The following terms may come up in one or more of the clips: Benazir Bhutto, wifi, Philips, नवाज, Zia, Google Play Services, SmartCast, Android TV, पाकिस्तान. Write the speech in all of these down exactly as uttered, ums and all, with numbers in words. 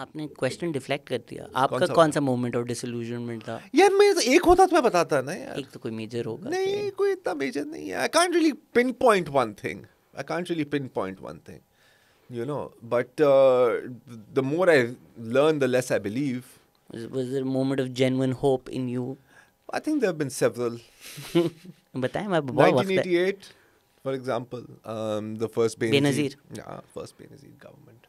आपने question deflect कर दिया। आपका कौन सा मोमेंट और डिसइल्यूजनमेंट था? यार मैं एक होता तो मैं बताता ना यार। एक तो कोई मेजर होगा? नहीं, कोई इतना मेजर नहीं है। I can't really pinpoint one thing I can't really pinpoint one thing you know, but the more I learn the less I believe. Was there a moment of genuine hope in you? I think there have been several. nineteen eighty-eight, for example, um, the first Benazir. Benazir. Yeah, first Benazir government.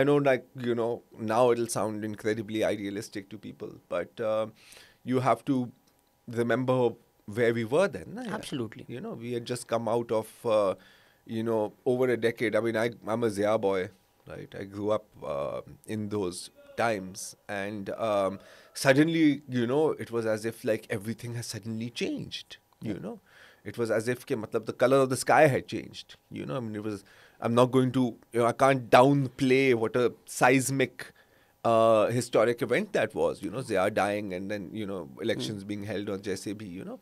I know, like, you know, now it'll sound incredibly idealistic to people, but uh, you have to remember where we were then. Right? Absolutely. You know, we had just come out of, uh, you know, over a decade. I mean, I, I'm a Zia boy, right? I grew up uh, in those times, and um, suddenly, you know, it was as if like everything has suddenly changed. You yeah. know, it was as if ke, matlab, the color of the sky had changed. You know, I mean, it was. I'm not going to. You know, I can't downplay what a seismic, uh, historic event that was. You know, they are dying, and then you know, elections mm. being held on jaise bhi. You know,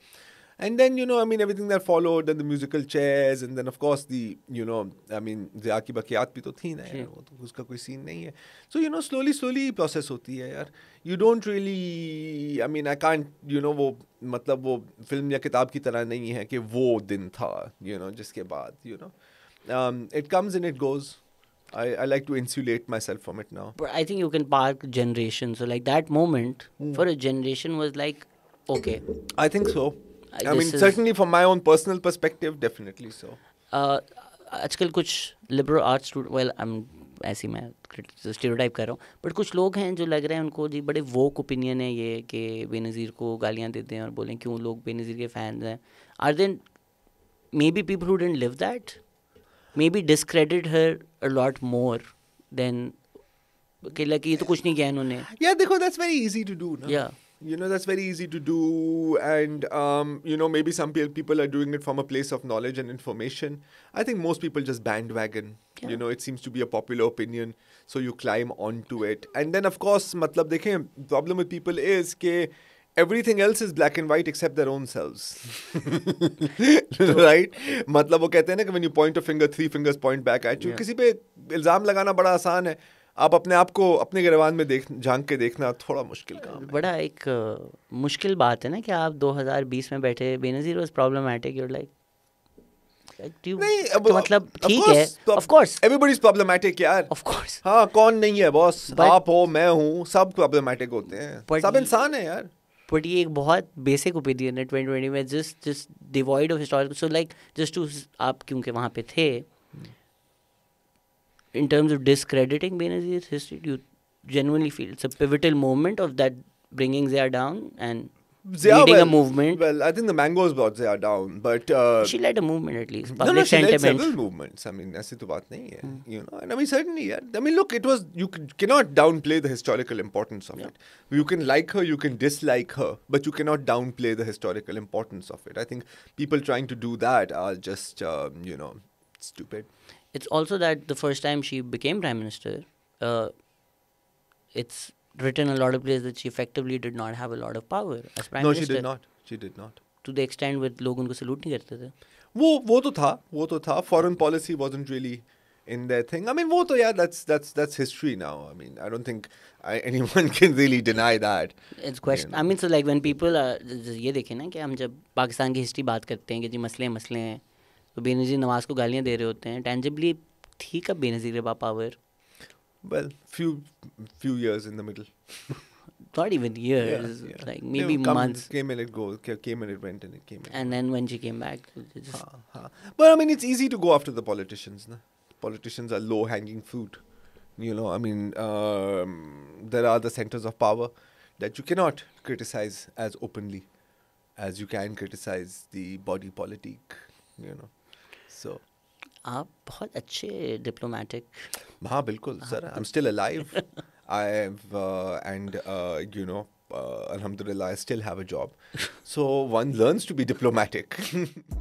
and then you know, I mean, everything that followed, and the musical chairs, and then of course the, you know, I mean, Zia ki bakiyat bhi to thi na yaar, wo to uska koi scene nahi hai. So you know, slowly slowly process hoti hai yaar. You don't really, I mean, I can't, you know, wo matlab wo film ya kitab ki tarah nahi hai ki wo din tha, you know, jiske baad, you know, um, it comes and it goes. I I like to insulate myself from it now. But I think you can park generations. So like that moment mm. for a generation was like okay. I think so. I mean, certainly from my own personal perspective, definitely so. Uh, आजकल कुछ liberal arts student, well, I'm ऐसी मैं stereotype कर रहा हूँ, but कुछ लोग हैं जो लग रहे हैं उनको जी बड़े woke opinion है ये कि बेनज़ीर को गालियाँ देते हैं और बोलें क्यों लोग बेनज़ीर के fans हैं. Are then maybe people who didn't live that, maybe discredit her a lot more than कि लकी ये तो कुछ नहीं किया इन्होंने. Yeah, देखो, that's very easy to do. No? Yeah. You know, that's very easy to do, and um, you know, maybe some people are doing it from a place of knowledge and information. I think most people just bandwagon. Yeah. You know, it seems to be a popular opinion, so you climb onto it. And then, of course, matlab dekhe, problem with people is that everything else is black and white except their own selves, right? Matlab wo kehte hain na ki when you point a finger, three fingers point back at you. किसी पे इल्जाम लगाना बड़ा आसान है. आप अपने आप को अपने गिरवान में देख झांक के देखना थोड़ा मुश्किल काम है. बड़ा एक uh, मुश्किल बात है ना कि आप दो हज़ार बीस में बैठे. Benazir was problematic, you are like नहीं अब, तो मतलब ठीक है, of course everybody is problematic यार, ऑफ कोर्स. हां, कौन नहीं है बॉस? but, आप हो, मैं हूं, सब प्रॉब्लमेटिक होते हैं, सब इंसान है यार. बट ये एक बहुत बेसिक ओपिनियन है ट्वेंटी ट्वेंटी में, just just devoid of historical. So like just to आप क्योंकि वहां पे थे, in terms of discrediting Benazir's history, do you genuinely feel it's a pivotal moment of that bringing Zia down and Zia, leading well, a movement? Well, I think the mangoes brought Zia down, but uh, she led a movement at least. Public no, no, she sentiment. led several movements. I mean, ऐसी तो बात नहीं है, you know. And I mean, certainly, yeah. I mean, look, it was you cannot downplay the historical importance of yeah. it. You can like her, you can dislike her, but you cannot downplay the historical importance of it. I think people trying to do that are just, uh, you know, stupid. It's also that the first time she became prime minister, uh, it's written a lot of places that she effectively did not have a lot of power as prime no, minister. No, she did not. She did not. To the extent where लोग उनको salute नहीं करते थे. वो वो तो था, वो तो था. Foreign policy wasn't really in their thing. I mean, वो तो यार, that's that's that's history now. I mean, I don't think I, anyone can really deny that. It's question. You know? I mean, so like when people are ये देखें ना कि हम जब पाकिस्तान की history बात करते हैं कि जी मसले मसले हैं, तो बेनज़ीर नवाज को गालियाँ दे रहे होते हैं. टेंजिबली थी कब बेनज़ीर के पास power? Well, few few years in the middle, not even years, like maybe months. Came and it go, came and it went and it came and then when she came back. हां हां, but I mean it's easy to go after the politicians ना. Politicians are low hanging fruit, you know. I mean there are the centres of power that you cannot criticise as openly as you can criticise the body politic, you know. So, आप बहुत अच्छे diplomatic. हाँ बिल्कुल sir. I'm still alive. I have uh, and uh, you know, uh, alhamdulillah, I still have a job. So one learns to be diplomatic.